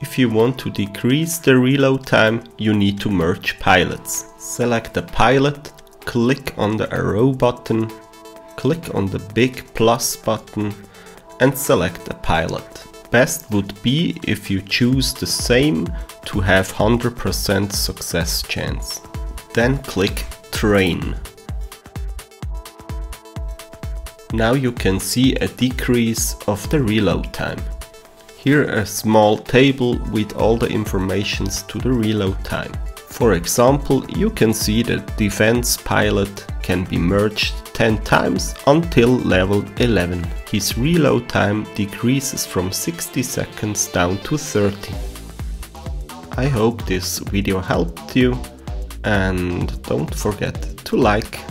If you want to decrease the reload time, you need to merge pilots. Select the pilot, click on the arrow button, click on the big plus button and select the pilot. Best would be if you choose the same to have 100% success chance. Then click train. Now you can see a decrease of the reload time. Here a small table with all the informations to the reload time. For example, you can see that defense pilot can be merged 10 times until level 11. His reload time decreases from 60 seconds down to 30. I hope this video helped you and don't forget to like.